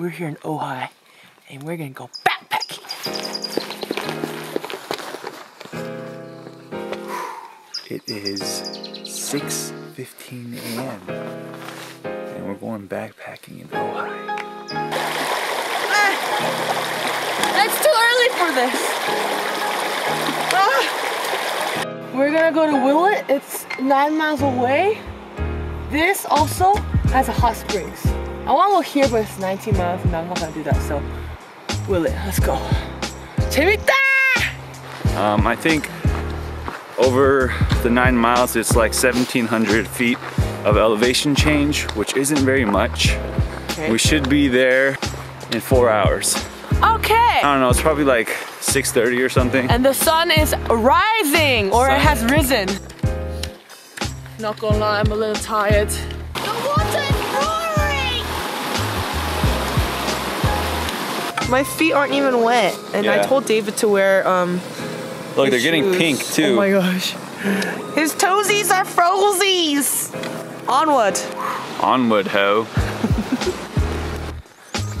We're here in Ojai, and we're gonna go backpacking. It is 6:15 a.m. and we're going backpacking in Ojai. That's too early for this. We're gonna go to Willett. It's 9 miles away. This also has a hot springs. I want to go here, but it's 19 miles and I'm not going to do that, so Willett, let's go. Chimita! I think over the 9 miles, it's like 1,700 feet of elevation change, which isn't very much. Okay. We should be there in 4 hours. Okay. I don't know, it's probably like 6:30 or something. And the sun is rising, or it has risen. Not gonna lie, I'm a little tired. The water is roaring! My feet aren't even wet, and I told David to wear look, they're getting pink too. Oh my gosh. His toesies are frozies! Onward. Onward, ho.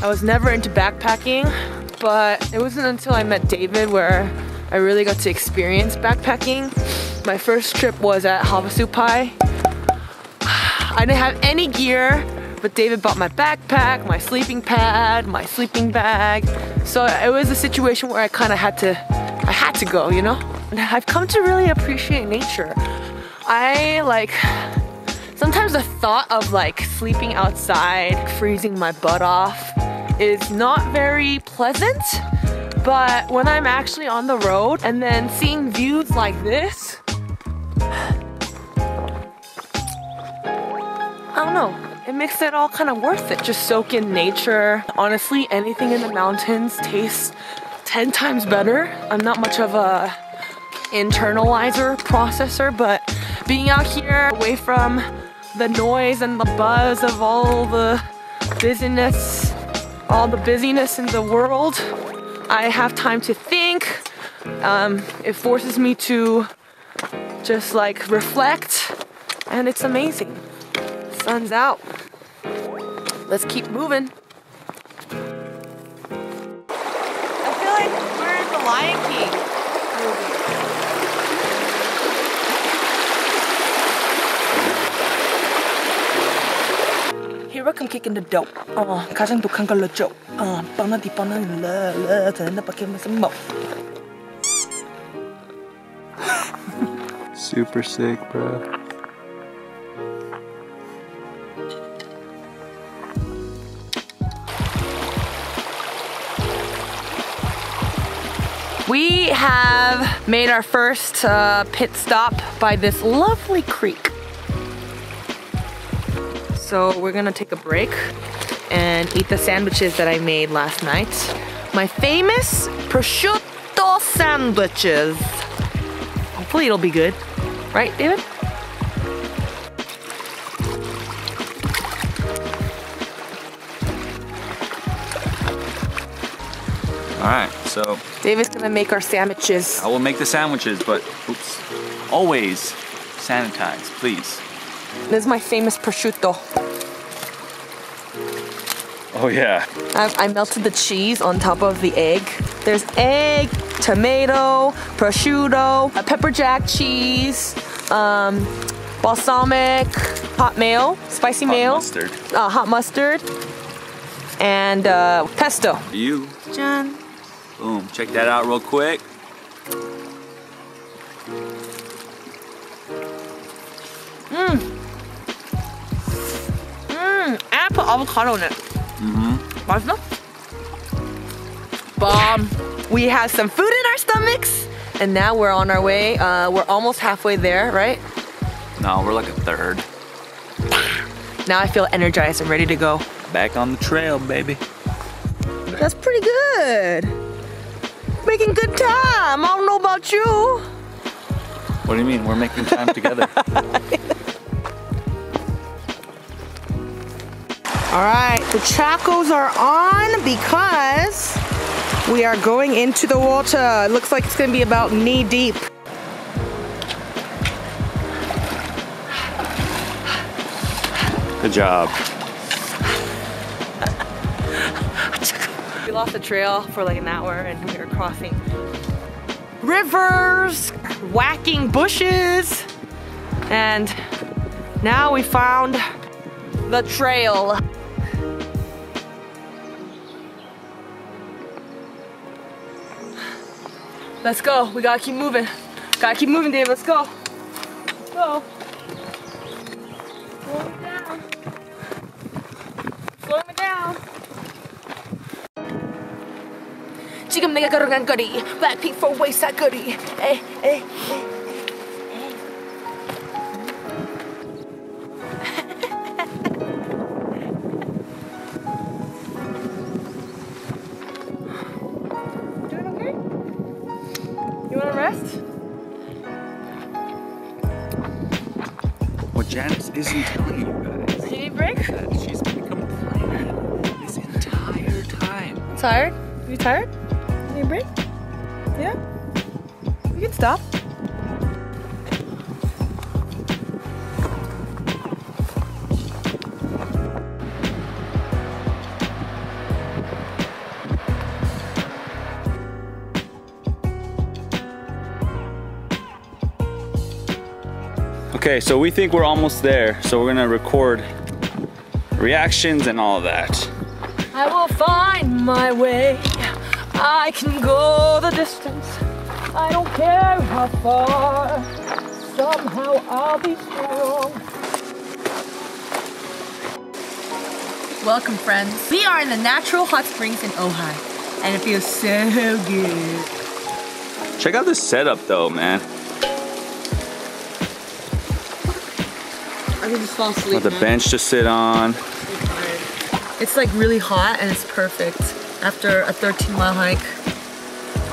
I was never into backpacking, but it wasn't until I met David where I really got to experience backpacking. My first trip was at Havasupai. I didn't have any gear, but David bought my backpack, my sleeping pad, my sleeping bag. So it was a situation where I kind of had to go, you know? And I've come to really appreciate nature. Sometimes the thought of like sleeping outside, freezing my butt off is not very pleasant, but when I'm actually on the road and then seeing views like this, I don't know, it makes it all kind of worth it. Just soak in nature. Honestly, anything in the mountains tastes 10 times better. I'm not much of a internalizer, processor, but being out here away from the noise and the buzz of all the busyness in the world, I have time to think. It forces me to just like reflect, and it's amazing. Sun's out. Let's keep moving. I feel like we're in the Lion King movie. Here I come kicking the dope. Kasang dukang kala joke. Pangan di pangan la tanda pakai masam. Super sick, bro. We have made our first pit stop by this lovely creek. So we're gonna take a break and eat the sandwiches that I made last night. My famous prosciutto sandwiches. Hopefully it'll be good. Right, David? All right, so David's gonna make our sandwiches. I will make the sandwiches, but oops, always sanitize, please. This is my famous prosciutto. Oh yeah. I melted the cheese on top of the egg. There's egg, tomato, prosciutto, a pepper jack cheese, balsamic, hot mayo, spicy mayo, mustard. Hot mustard, and pesto. You. John. Boom, check that out real quick. And I put avocado in it. Bomb. We have some food in our stomachs, and now we're on our way. We're almost halfway there, right? No, we're like a third. Now I feel energized and ready to go. Back on the trail, baby. That's pretty good. Making good time. I don't know about you. What do you mean? We're making time together. All right, the Chacos are on because we are going into the water. It looks like it's gonna be about knee deep. Good job. We lost the trail for like an hour and we were crossing rivers, whacking bushes, and now we found the trail. Let's go, we gotta keep moving. Gotta keep moving, Dave, let's go. Let's go. Slow me down. Slow me down. Chicken make a gargan goody. Black pink for wayside goody. Hey, hey, hey. Janice isn't telling you guys. Do you need a break? That she's been complaining this entire time. Tired? You tired? Need a break? Yeah? We can stop. Okay, so we think we're almost there, so we're gonna record reactions and all of that. I will find my way. I can go the distance. I don't care how far. Somehow I'll be strong. Welcome, friends. We are in the natural hot springs in Ojai, and it feels so good. Check out this setup, though, man. I can just fall asleep. The bench to sit on. It's like really hot and it's perfect after a 13-mile hike.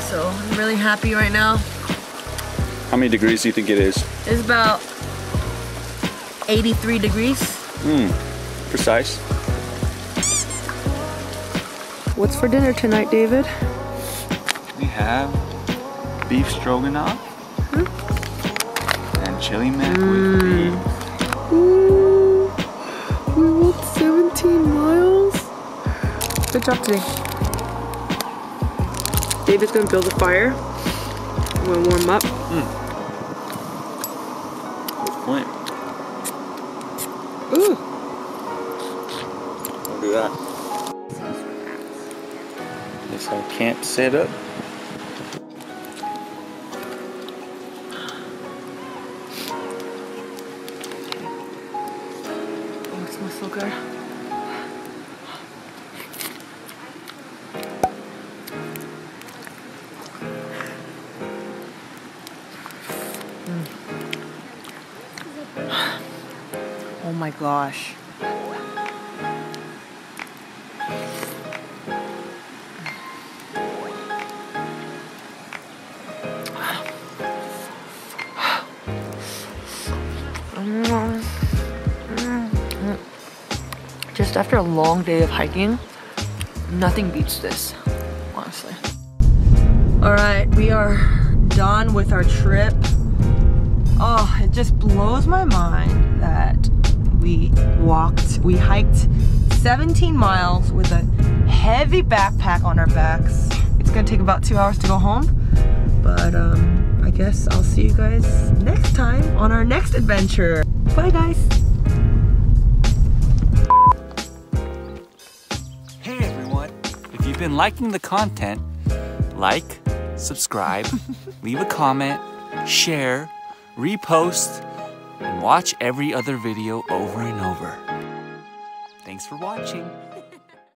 So I'm really happy right now. How many degrees do you think it is? It's about 83 degrees. Precise. What's for dinner tonight, David? We have beef stroganoff and chili mac with beef. Ooh, we walked 17 miles. Good job today. David's gonna build a fire. I'm gonna warm up. Good point. Ooh. Don't do that. This whole camp set up. Oh my gosh. Just after a long day of hiking, nothing beats this, honestly. All right, we are done with our trip. Oh, it just blows my mind that we hiked 17 miles with a heavy backpack on our backs. It's gonna take about 2 hours to go home, but I guess I'll see you guys next time on our next adventure. Bye, guys. Hey, everyone. If you've been liking the content, like, subscribe, leave a comment, share, repost, and watch every other video over and over. Thanks for watching.